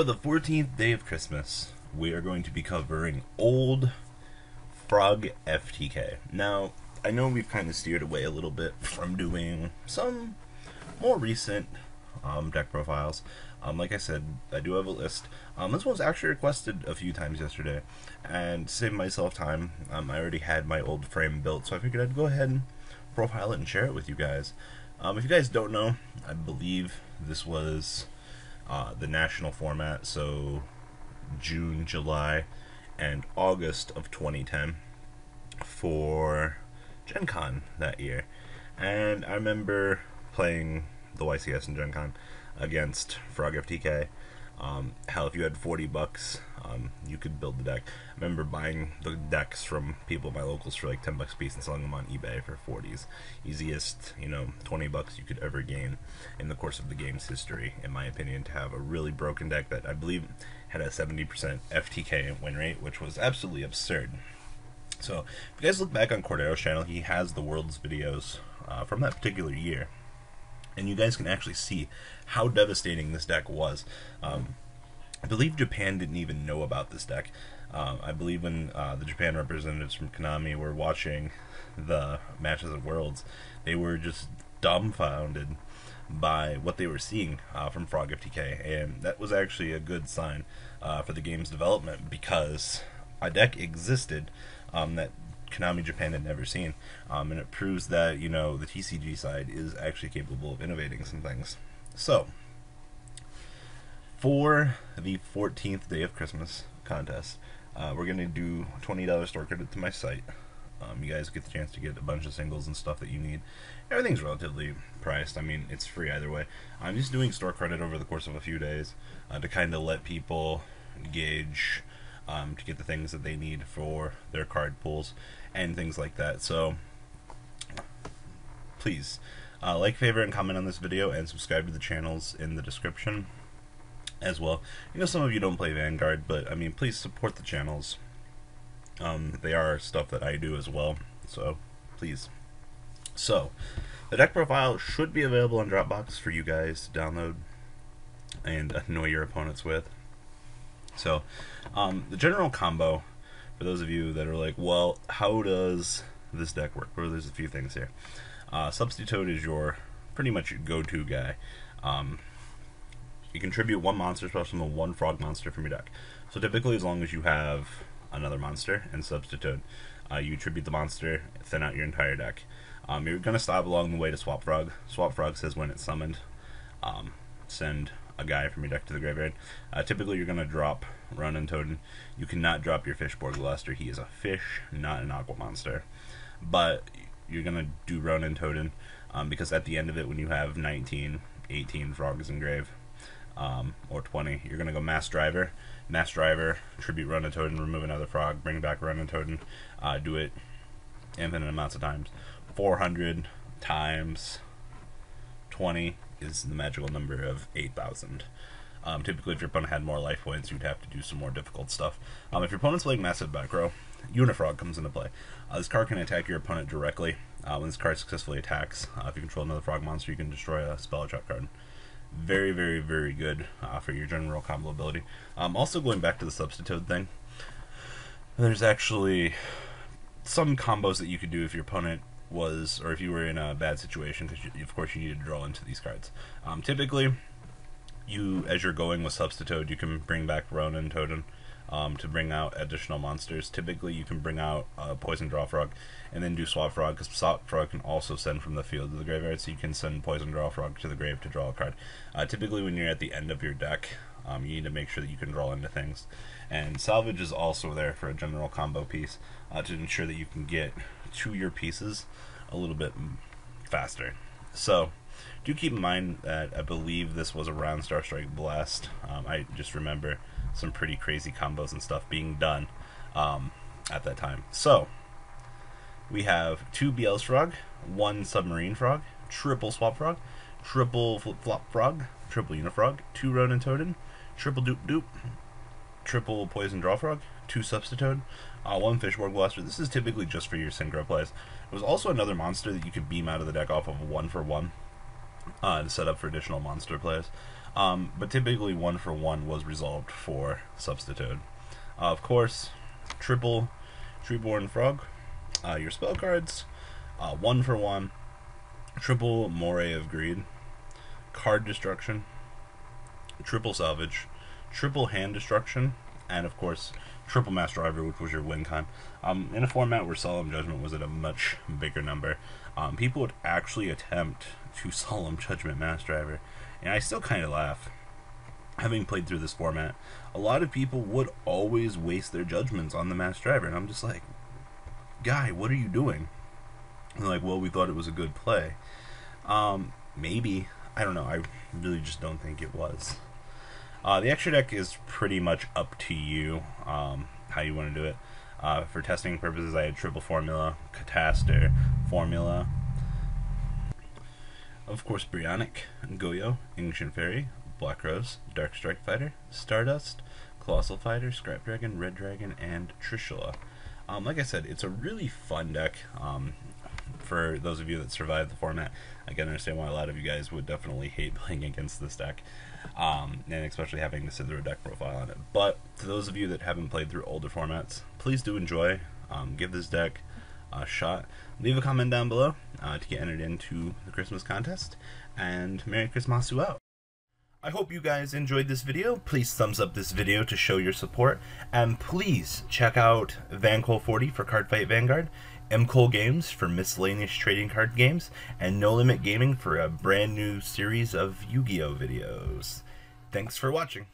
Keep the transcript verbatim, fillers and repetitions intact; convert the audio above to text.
For the fourteenth day of Christmas, we are going to be covering Old Frog F T K. Now, I know we've kind of steered away a little bit from doing some more recent um, deck profiles. Um, like I said, I do have a list. Um, this one was actually requested a few times yesterday, and to save myself time, um, I already had my old frame built, so I figured I'd go ahead and profile it and share it with you guys. Um, if you guys don't know, I believe this was uh, the national format, so June, July, and August of twenty ten for Gen Con that year. And I remember playing the Y C S in Gen Con against Frog F T K. Um, hell, if you had forty bucks, um, you could build the deck. I remember buying the decks from people, my locals, for like ten bucks a piece and selling them on eBay for forties. Easiest, you know, twenty bucks you could ever gain in the course of the game's history, in my opinion, to have a really broken deck that I believe had a seventy percent F T K win rate, which was absolutely absurd. So, if you guys look back on Cordero's channel, he has the world's videos uh, from that particular year. And you guys can actually see how devastating this deck was. Um, I believe Japan didn't even know about this deck. Um, I believe when uh, the Japan representatives from Konami were watching the matches at Worlds, they were just dumbfounded by what they were seeing uh, from Frog F T K. And that was actually a good sign uh, for the game's development, because a deck existed um, that Konami Japan had never seen, um, and it proves that, you know, the T C G side is actually capable of innovating some things. So, for the fourteenth day of Christmas contest, uh, we're going to do twenty dollar store credit to my site. Um, you guys get the chance to get a bunch of singles and stuff that you need. Everything's relatively priced. I mean, it's free either way. I'm just doing store credit over the course of a few days uh, to kind of let people gauge Um, to get the things that they need for their card pools and things like that. So please uh, like, favor, and comment on this video, and subscribe to the channels in the description as well. You know, some of you don't play Vanguard, but I mean, please support the channels. Um, they are stuff that I do as well, so please. So the deck profile should be available on Dropbox for you guys to download and annoy your opponents with. So, um, the general combo, for those of you that are like, well, how does this deck work? Well, there's a few things here. Uh, Substitute Toad is your pretty much go-to guy. Um, you contribute one monster special summon one frog monster from your deck. So typically, as long as you have another monster and Substitute Toad, uh, you tribute the monster, thin out your entire deck. Um, you're going to stop along the way to Swap Frog. Swap Frog says when it's summoned, um, send a guy from your deck to the graveyard. Uh, typically you're going to drop Ronin Toten. You cannot drop your Fishborg Luster. He is a fish, not an aqua monster. But you're going to do Ronin Toten um, because at the end of it, when you have nineteen, eighteen frogs in grave, um, or twenty, you're going to go Mass Driver. Mass Driver, tribute Ronin Toten, remove another frog, bring back Ronin Toten, uh, do it infinite amounts of times. four hundred times twenty is the magical number of eight thousand. Um, typically, if your opponent had more life points, you'd have to do some more difficult stuff. Um, if your opponent's playing Massive Back Row, Unifrog comes into play. Uh, this card can attack your opponent directly. Uh, when this card successfully attacks, uh, if you control another frog monster, you can destroy a spell or trap card. Very, very, very good uh, for your general combo ability. Um, also, going back to the Substitute thing, there's actually some combos that you could do if your opponent was, or if you were in a bad situation, because of course you need to draw into these cards. Um, typically, you, as you're going with Substitute, you can bring back Ronin Toten um, to bring out additional monsters. Typically, you can bring out uh, Poison Draw Frog and then do Swap Frog, because Swap Frog can also send from the field to the graveyard, so you can send Poison Draw Frog to the grave to draw a card. Uh, typically, when you're at the end of your deck, um, you need to make sure that you can draw into things. And Salvage is also there for a general combo piece uh, to ensure that you can get to your pieces a little bit faster. So do keep in mind that I believe this was around Star Strike Blast. Um, I just remember some pretty crazy combos and stuff being done um, at that time. So we have two B Ls Frog, one Submarine Frog, triple Swap Frog, triple Flip Flop Frog, triple Unifrog, two Ronin Toten, triple Doop Doop, triple Poison Draw Frog, two Substitute, uh, one Fishborg Blaster. This is typically just for your synchro plays. There's also another monster that you could beam out of the deck off of one for one uh, to set up for additional monster plays. Um, but typically one for one was resolved for Substitute. Uh, of course, triple Treeborn Frog, uh, your spell cards, uh, one for one, triple Moray of Greed, Card Destruction, triple Salvage, triple Hand Destruction, and of course triple Mass Driver, which was your win con. Um, in a format where Solemn Judgment was at a much bigger number, um, people would actually attempt to Solemn Judgment Mass Driver, and I still kind of laugh. Having played through this format, a lot of people would always waste their judgments on the Mass Driver, and I'm just like, guy, what are you doing? And they're like, well, we thought it was a good play. Um, maybe. I don't know. I really just don't think it was. Uh, the extra deck is pretty much up to you, um, how you want to do it. Uh, for testing purposes, I had triple Formula, Cataster, Formula, of course Brionic, Goyo, Ancient Fairy, Black Rose, Dark Strike Fighter, Stardust, Colossal Fighter, Scrap Dragon, Red Dragon, and Trishula. Um, like I said, it's a really fun deck. Um, for those of you that survived the format, I can understand why a lot of you guys would definitely hate playing against this deck, um, and especially having to sit through a deck profile on it. But to those of you that haven't played through older formats, please do enjoy. Um, give this deck a shot. Leave a comment down below uh, to get entered into the Christmas contest, and Merry Christmas out. I hope you guys enjoyed this video. Please thumbs up this video to show your support, and please check out Van Cole forty for Card Fight Vanguard, M Cole Games for miscellaneous trading card games, and No Limit Gaming for a brand new series of Yu-Gi-Oh videos. Thanks for watching.